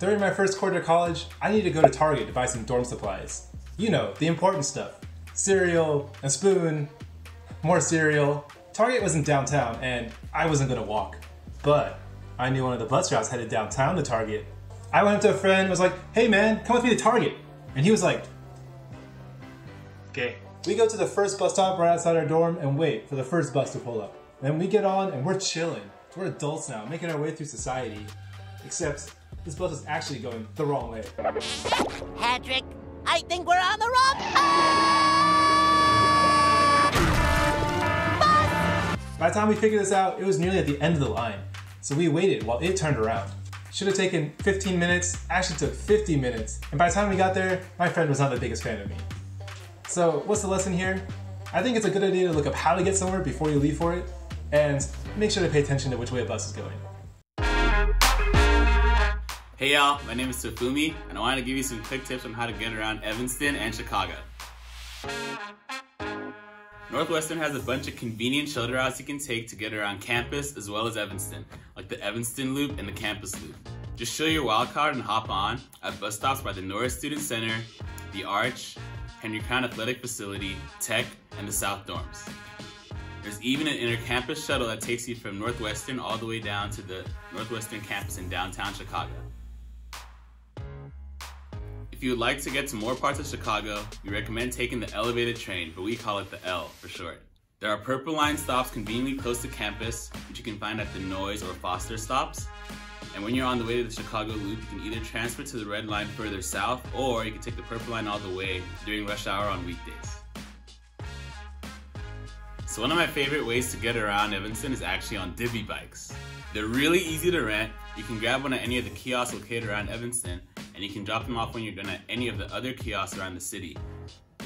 During my first quarter of college, I needed to go to Target to buy some dorm supplies. You know, the important stuff. Cereal, a spoon, more cereal. Target was in downtown and I wasn't gonna walk. But I knew one of the bus routes headed downtown to Target. I went up to a friend and was like, hey man, come with me to Target. And he was like, okay. We go to the first bus stop right outside our dorm and wait for the first bus to pull up. Then we get on and we're chilling. We're adults now, making our way through society. Except this bus is actually going the wrong way. Patrick, I think we're on the wrong bus! By the time we figured this out, it was nearly at the end of the line. So we waited while it turned around. Should have taken 15 minutes, actually took 50 minutes. And by the time we got there, my friend was not the biggest fan of me. So what's the lesson here? I think it's a good idea to look up how to get somewhere before you leave for it, and make sure to pay attention to which way a bus is going. Hey y'all, my name is Tofumi, and I wanted to give you some quick tips on how to get around Evanston and Chicago. Northwestern has a bunch of convenient shuttle routes you can take to get around campus as well as Evanston, like the Evanston Loop and the Campus Loop. Just show your wild card and hop on at bus stops by the Norris Student Center, the Arch, Henry Crown Athletic Facility, Tech, and the South Dorms. There's even an intercampus shuttle that takes you from Northwestern all the way down to the Northwestern campus in downtown Chicago. If you would like to get to more parts of Chicago, we recommend taking the elevated train, but we call it the L for short. There are Purple Line stops conveniently close to campus, which you can find at the Noyes or Foster stops. And when you're on the way to the Chicago Loop, you can either transfer to the Red Line further south, or you can take the Purple Line all the way during rush hour on weekdays. So one of my favorite ways to get around Evanston is actually on Divvy bikes. They're really easy to rent. You can grab one at any of the kiosks located around Evanston, and you can drop them off when you're done at any of the other kiosks around the city.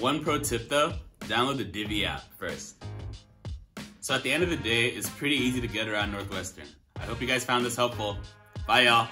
One pro tip though, download the Divvy app first. So at the end of the day, it's pretty easy to get around Northwestern. I hope you guys found this helpful. Bye y'all.